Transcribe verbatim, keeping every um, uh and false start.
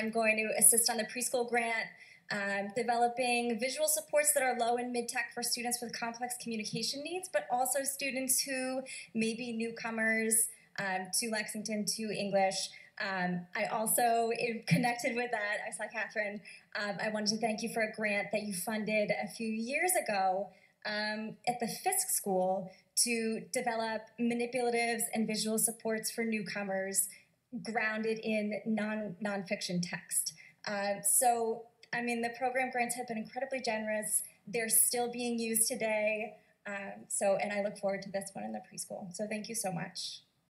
I'm going to assist on the preschool grant, um, developing visual supports that are low and mid-tech for students with complex communication needs, but also students who may be newcomers um, to Lexington, to English. Um, I also connected with that. I saw Catherine. Um, I wanted to thank you for a grant that you funded a few years ago um, at the Fiske School to develop manipulatives and visual supports for newcomers grounded in non nonfiction text. Uh, so, I mean, the program grants have been incredibly generous. They're still being used today. Um, so, and I look forward to this one in the preschool. So thank you so much.